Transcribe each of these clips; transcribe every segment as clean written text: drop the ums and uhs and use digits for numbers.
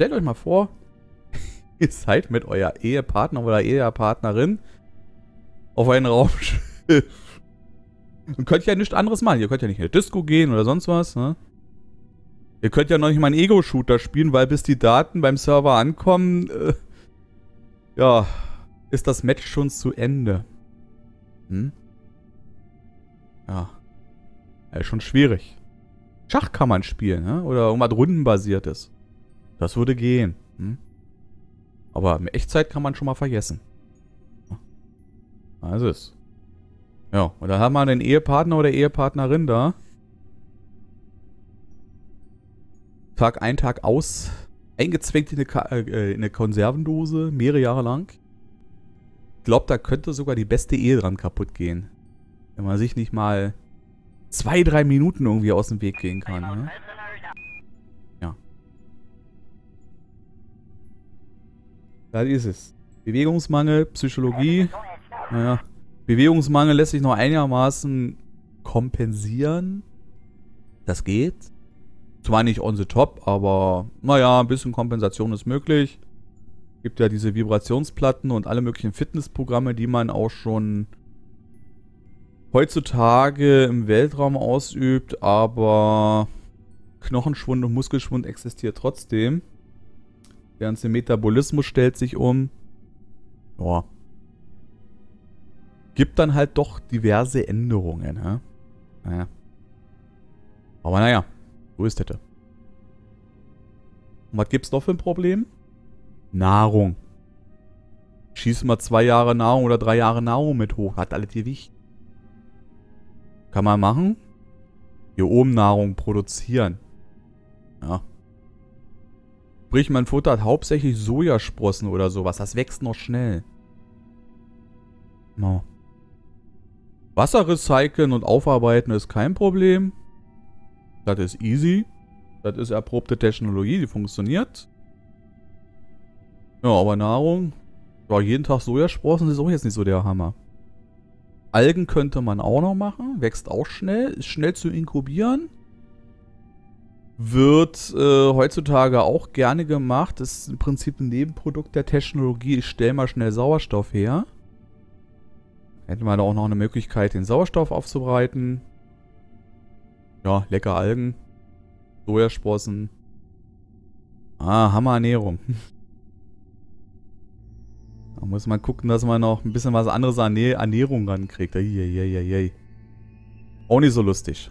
Stellt euch mal vor, ihr seid mit euer Ehepartner oder Ehepartnerin auf ein Raumschiff. Und könnt ja nichts anderes machen. Ihr könnt ja nicht in eine Disco gehen oder sonst was, ne? Ihr könnt ja noch nicht mal einen Ego-Shooter spielen, weil bis die Daten beim Server ankommen, ja, ist das Match schon zu Ende. Hm? Ja. Ja, ist schon schwierig. Schach kann man spielen, ne? Oder irgendwas rundenbasiertes. Das würde gehen. Hm? Aber in Echtzeit kann man schon mal vergessen. Das ist. Ja, und dann haben wir einen Ehepartner oder Ehepartnerin da. Tag ein, Tag aus. Eingezwängt in eine Konservendose, mehrere Jahre lang. Ich glaube, da könnte sogar die beste Ehe dran kaputt gehen. Wenn man sich nicht mal 2-3 Minuten irgendwie aus dem Weg gehen kann. Ne? Ja. Das ist es. Bewegungsmangel, Psychologie. Naja, Bewegungsmangel lässt sich noch einigermaßen kompensieren. Das geht. Zwar nicht on the top, aber naja, ein bisschen Kompensation ist möglich. Gibt ja diese Vibrationsplatten und alle möglichen Fitnessprogramme, die man auch schon heutzutage im Weltraum ausübt, aber Knochenschwund und Muskelschwund existiert trotzdem. Der ganze Metabolismus stellt sich um. Ja. Gibt dann halt doch diverse Änderungen, ne? Naja. Aber naja, so ist das. Und was gibt's noch für ein Problem? Nahrung. Schießen wir 2 Jahre Nahrung oder 3 Jahre Nahrung mit hoch, hat alles Gewicht. Kann man machen. Hier oben Nahrung produzieren. Ja. Sprich, man futtert hauptsächlich Sojasprossen oder sowas. Das wächst noch schnell. No. Wasser recyceln und aufarbeiten ist kein Problem. Das ist easy. Das ist erprobte Technologie, die funktioniert. Ja, aber Nahrung. Ja, jeden Tag Sojasprossen ist auch jetzt nicht so der Hammer. Algen könnte man auch noch machen, wächst auch schnell, ist schnell zu inkubieren. Wird heutzutage auch gerne gemacht, ist im Prinzip ein Nebenprodukt der Technologie, ich stelle mal schnell Sauerstoff her. Hätten wir da auch noch eine Möglichkeit, den Sauerstoff aufzubereiten. Ja, lecker Algen, Sojasprossen. Ah, Hammerernährung. Da muss man gucken, dass man noch ein bisschen was anderes an Ernährung rankriegt. Auch nicht so lustig.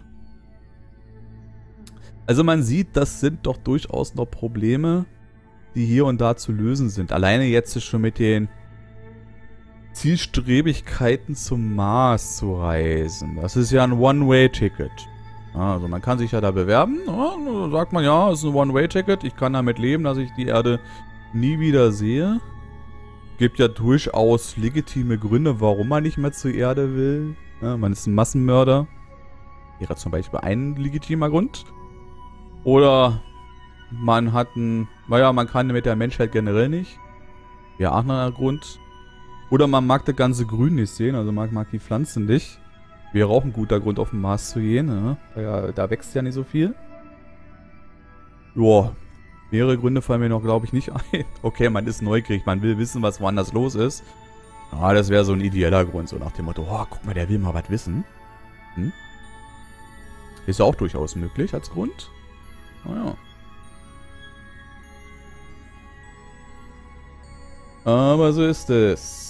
Also man sieht, das sind doch durchaus noch Probleme, die hier und da zu lösen sind. Alleine jetzt schon mit den Zielstrebigkeiten zum Mars zu reisen. Das ist ja ein One-Way-Ticket. Also man kann sich ja da bewerben. Ja, sagt man, ja, es ist ein One-Way-Ticket. Ich kann damit leben, dass ich die Erde nie wieder sehe. Gibt ja durchaus legitime Gründe, warum man nicht mehr zur Erde will. Ja, man ist ein Massenmörder. Wäre zum Beispiel ein legitimer Grund. Oder man hat ein... Naja, man kann mit der Menschheit generell nicht. Wäre auch ein Grund. Oder man mag das ganze Grün nicht sehen, also man mag die Pflanzen nicht. Wäre auch ein guter Grund, auf den Mars zu gehen. Ne? Ja, da wächst ja nicht so viel. Joa. Mehrere Gründe fallen mir noch, glaube ich, nicht ein. Okay, man ist neugierig, man will wissen, was woanders los ist. Ah, das wäre so ein ideeller Grund, so nach dem Motto, oh, guck mal, der will mal was wissen. Hm? Ist ja auch durchaus möglich als Grund. Naja. Aber so ist es.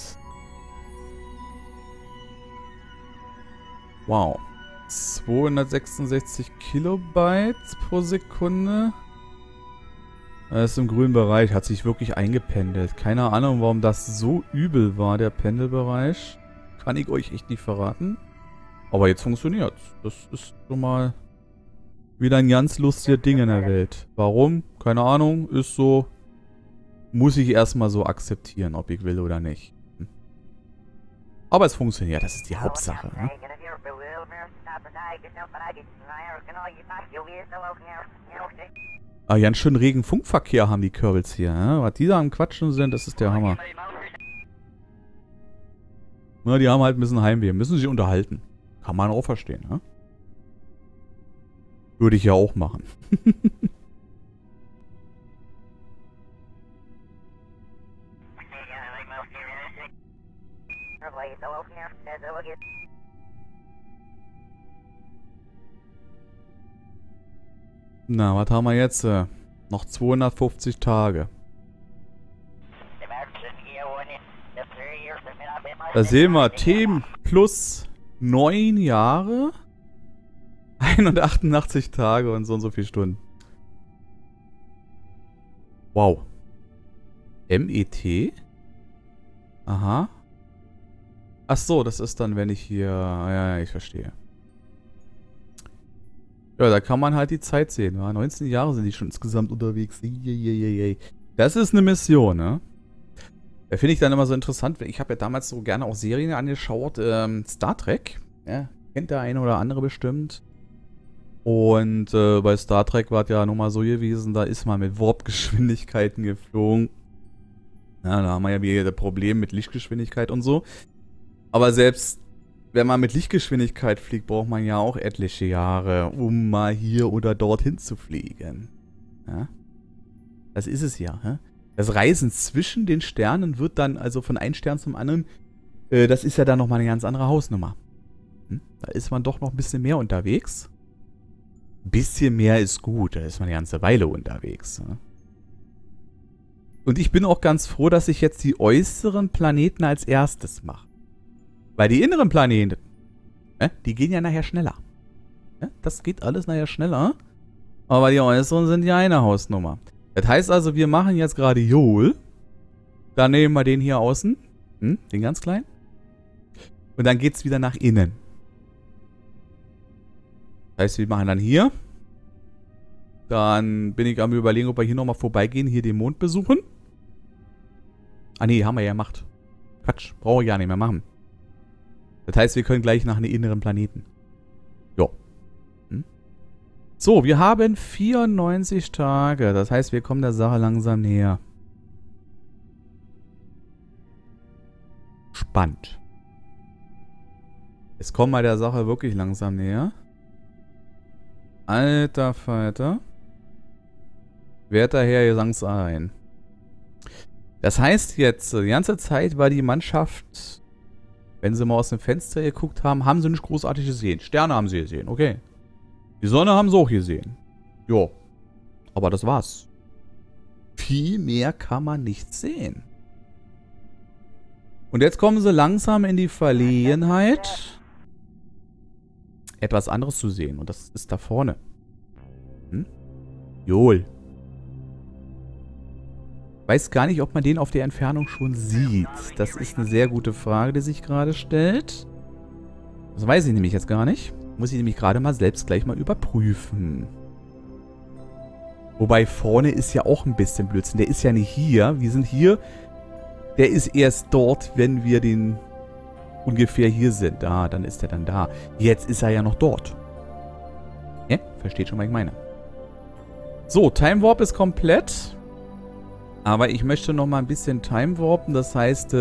Wow. 266 Kilobyte pro Sekunde. Das ist im grünen Bereich, hat sich wirklich eingependelt. Keine Ahnung, warum das so übel war, der Pendelbereich. Kann ich euch echt nicht verraten. Aber jetzt funktioniert's. Das ist schon mal wieder ein ganz lustiges Ding in der Welt. Warum? Keine Ahnung, ist so. Muss ich erstmal so akzeptieren, ob ich will oder nicht. Aber es funktioniert, das ist die Hauptsache. Ne? Ah, ganz schön regen Funkverkehr haben die Kerbals hier. Ne? Was die da am Quatschen sind, das ist der Hammer. Na, die haben halt ein bisschen Heimweh. Müssen sich unterhalten. Kann man auch verstehen. Ne? Würde ich ja auch machen. Na, was haben wir jetzt? Noch 250 Tage. Da sehen wir Themen plus 9 Jahre, 188 Tage und so viele Stunden. Wow. MET? Aha. Ach so, das ist dann, wenn ich hier... Ja, ich verstehe. Ja, da kann man halt die Zeit sehen. 19 Jahre sind die schon insgesamt unterwegs. Das ist eine Mission, ne? Da finde ich dann immer so interessant, weil ich habe ja damals so gerne auch Serien angeschaut, Star Trek, ja, kennt der eine oder andere bestimmt. Und bei Star Trek war es ja nochmal so gewesen, da ist man mit Warp-Geschwindigkeiten geflogen. Ja, da haben wir ja wieder das Problem mit Lichtgeschwindigkeit und so. Aber selbst wenn man mit Lichtgeschwindigkeit fliegt, braucht man ja auch etliche Jahre, um mal hier oder dorthin zu fliegen. Ja? Das ist es ja, hä? Das Reisen zwischen den Sternen wird dann, also von einem Stern zum anderen, das ist ja dann nochmal eine ganz andere Hausnummer. Hm? Da ist man doch noch ein bisschen mehr unterwegs. Ein bisschen mehr ist gut, da ist man eine ganze Weile unterwegs. Hm? Und ich bin auch ganz froh, dass ich jetzt die äußeren Planeten als erstes mache. Weil die inneren Planeten, die gehen ja nachher schneller. Das geht alles nachher schneller. Aber die äußeren sind ja eine Hausnummer. Das heißt also, wir machen jetzt gerade Jool. Dann nehmen wir den hier außen. Hm, den ganz kleinen. Und dann geht es wieder nach innen. Das heißt, wir machen dann hier. Dann bin ich am Überlegen, ob wir hier nochmal vorbeigehen, hier den Mond besuchen. Ah ne, haben wir ja gemacht. Quatsch, brauche ich ja nicht mehr machen. Das heißt, wir können gleich nach einem inneren Planeten. Jo. Hm? So, wir haben 94 Tage. Das heißt, wir kommen der Sache langsam näher. Spannend. Es kommen wir der Sache wirklich langsam näher. Alter Falter. Werter Herr, ihr sangs ein. Das heißt jetzt, die ganze Zeit war die Mannschaft... Wenn sie mal aus dem Fenster geguckt haben, haben sie nicht großartig gesehen. Sterne haben sie gesehen, okay. Die Sonne haben sie auch gesehen. Jo. Aber das war's. Viel mehr kann man nicht sehen. Und jetzt kommen sie langsam in die Verlegenheit, etwas anderes zu sehen. Und das ist da vorne. Hm? Jool. Weiß gar nicht, ob man den auf der Entfernung schon sieht. Das ist eine sehr gute Frage, die sich gerade stellt. Das weiß ich nämlich jetzt gar nicht. Muss ich nämlich gerade mal selbst gleich mal überprüfen. Wobei vorne ist ja auch ein bisschen Blödsinn. Der ist ja nicht hier. Wir sind hier. Der ist erst dort, wenn wir den ungefähr hier sind. Da, dann ist er dann da. Jetzt ist er ja noch dort. Ja, versteht schon, was ich meine. So, Time Warp ist komplett... Aber ich möchte noch mal ein bisschen Time warpen, das heißt,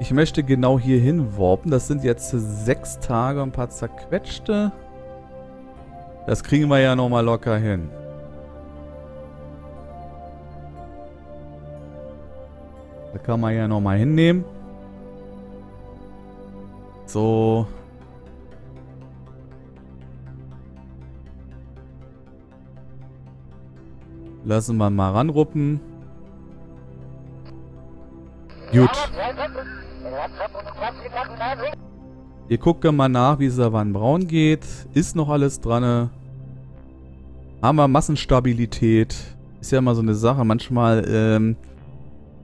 ich möchte genau hier hin warpen. Das sind jetzt 6 Tage und ein paar zerquetschte. Das kriegen wir ja noch mal locker hin. Da kann man ja noch mal hinnehmen. So. Lassen wir mal ranruppen. Gut. Wir gucken mal nach, wie es da Wernher von Braun geht. Ist noch alles dran. Haben wir Massenstabilität. Ist ja immer so eine Sache. Manchmal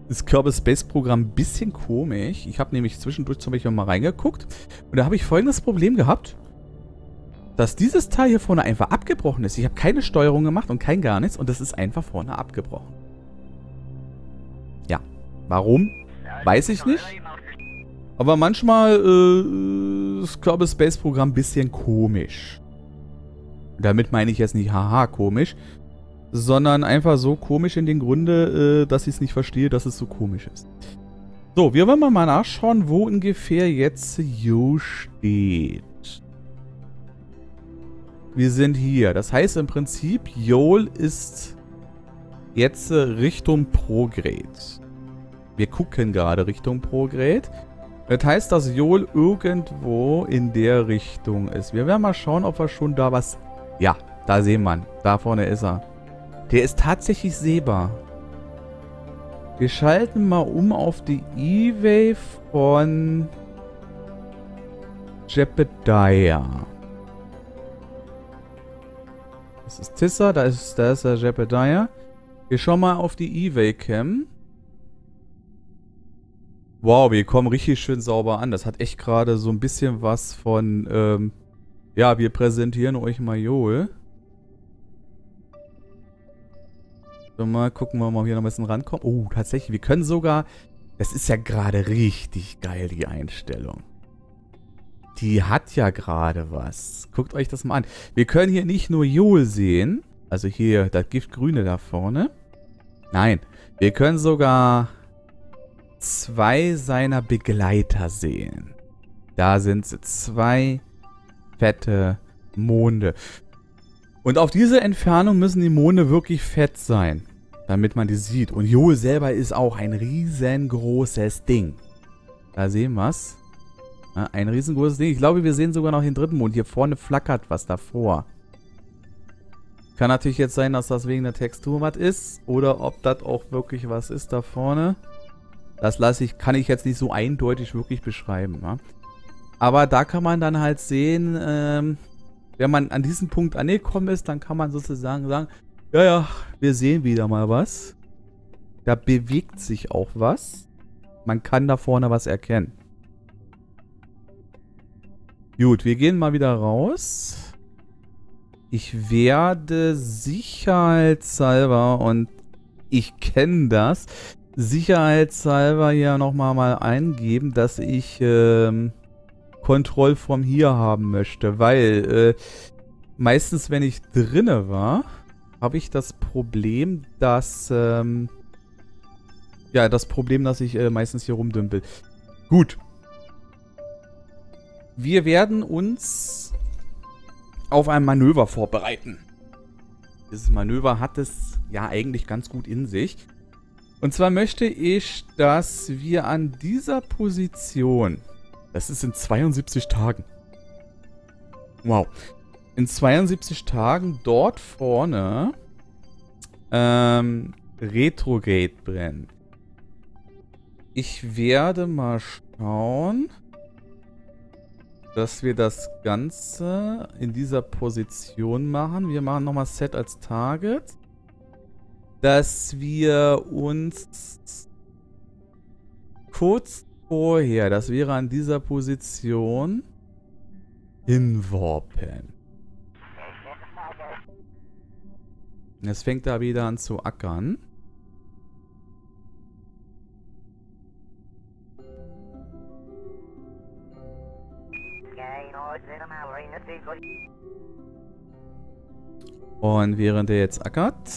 ist Kerbal Space Program ein bisschen komisch. Ich habe nämlich zwischendurch zum Beispiel mal reingeguckt. Und da habe ich folgendes Problem gehabt. Dass dieses Teil hier vorne einfach abgebrochen ist. Ich habe keine Steuerung gemacht und kein gar nichts. Und das ist einfach vorne abgebrochen. Ja. Warum? Weiß ich nicht. Aber manchmal ist Kerbal Space Program ein bisschen komisch. Damit meine ich jetzt nicht haha komisch. Sondern einfach so komisch in den Grunde, dass ich es nicht verstehe, dass es so komisch ist. So, wir wollen mal nachschauen, wo ungefähr jetzt Jo steht. Wir sind hier. Das heißt im Prinzip, Jool ist jetzt Richtung Prograde. Wir gucken gerade Richtung Prograde. Das heißt, dass Jool irgendwo in der Richtung ist. Wir werden mal schauen, ob wir schon da was... Ja, da sehen wir ihn. Da vorne ist er. Der ist tatsächlich sehbar. Wir schalten mal um auf die E-Wave von Jebediah. Das ist Tissa, da ist der Jebediah. Wir schauen mal auf die E-Wave-Cam. Wow, wir kommen richtig schön sauber an. Das hat echt gerade so ein bisschen was von, ja, wir präsentieren euch mal Jool. So, mal gucken, ob wir hier noch ein bisschen rankommen. Oh, tatsächlich, wir können sogar... Das ist ja gerade richtig geil, die Einstellung. Die hat ja gerade was. Guckt euch das mal an. Wir können hier nicht nur Jool sehen. Also hier, das Giftgrüne da vorne. Nein, wir können sogar... 2 seiner Begleiter sehen. Da sind sie, 2 fette Monde. Und auf diese Entfernung müssen die Monde wirklich fett sein, damit man die sieht. Und Jool selber ist auch ein riesengroßes Ding. Da sehen wir es. Ja, ein riesengroßes Ding. Ich glaube, wir sehen sogar noch den dritten Mond. Hier vorne flackert was davor. Kann natürlich jetzt sein, dass das wegen der Textur was ist. Oder ob das auch wirklich was ist da vorne. Das kann ich jetzt nicht so eindeutig wirklich beschreiben. Ja? Aber da kann man dann halt sehen, wenn man an diesem Punkt angekommen ist, dann kann man sozusagen sagen, ja, wir sehen wieder mal was. Da bewegt sich auch was. Man kann da vorne was erkennen. Gut, wir gehen mal wieder raus. Ich werde sicherheitshalber, und ich kenne das, sicherheitshalber hier nochmal eingeben, dass ich Kontroll vom hier haben möchte, weil meistens, wenn ich drinne war, habe ich das Problem, dass ich meistens hier rumdümpel. Gut. Wir werden uns auf ein Manöver vorbereiten. Dieses Manöver hat es ja eigentlich ganz gut in sich. Und zwar möchte ich, dass wir an dieser Position, das ist in 72 Tagen, wow, in 72 Tagen dort vorne Retrograde brennt. Ich werde mal schauen, dass wir das Ganze in dieser Position machen. Wir machen nochmal Set als Target. Dass wir uns kurz vorher, das wäre an dieser Position, hinwarpen. Jetzt fängt er wieder an zu ackern. Und während er jetzt ackert,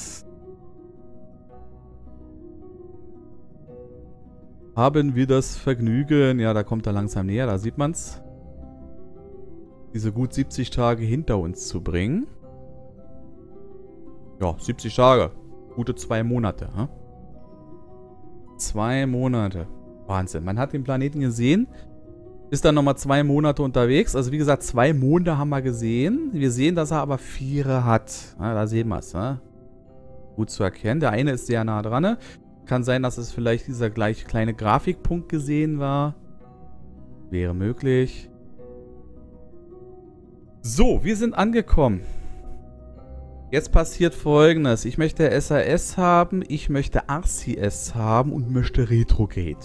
haben wir das Vergnügen, ja, da kommt er langsam näher, da sieht man's, diese gut 70 Tage hinter uns zu bringen. Ja, 70 Tage, gute 2 Monate. Hm? 2 Monate, Wahnsinn. Man hat den Planeten gesehen, ist dann nochmal 2 Monate unterwegs. Also wie gesagt, 2 Monde haben wir gesehen. Wir sehen, dass er aber 4 hat. Ja, da sehen wir es. Hm? Gut zu erkennen. Der eine ist sehr nah dran. Ne? Kann sein, dass es vielleicht dieser gleiche kleine Grafikpunkt gesehen war. Wäre möglich. So, wir sind angekommen. Jetzt passiert Folgendes. Ich möchte SAS haben, ich möchte RCS haben und möchte Retrograde.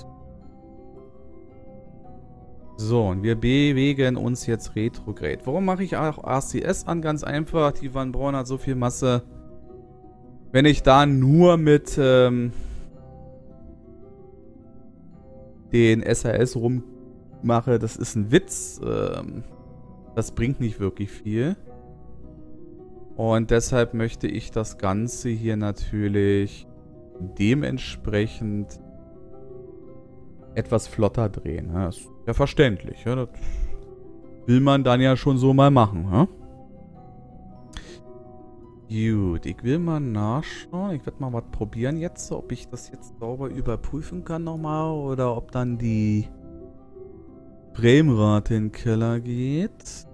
So, und wir bewegen uns jetzt Retrograde. Warum mache ich auch RCS an? Ganz einfach, die Von Braun hat so viel Masse. Wenn ich da nur mit... den SAS rummache, das ist ein Witz. Das bringt nicht wirklich viel. Und deshalb möchte ich das Ganze hier natürlich dementsprechend etwas flotter drehen. Das ist ja verständlich. Das will man dann ja schon so mal machen. Gut, ich will mal nachschauen. Ich werde mal was probieren jetzt, ob ich das jetzt sauber überprüfen kann nochmal oder ob dann die Bremenrad in den Keller geht.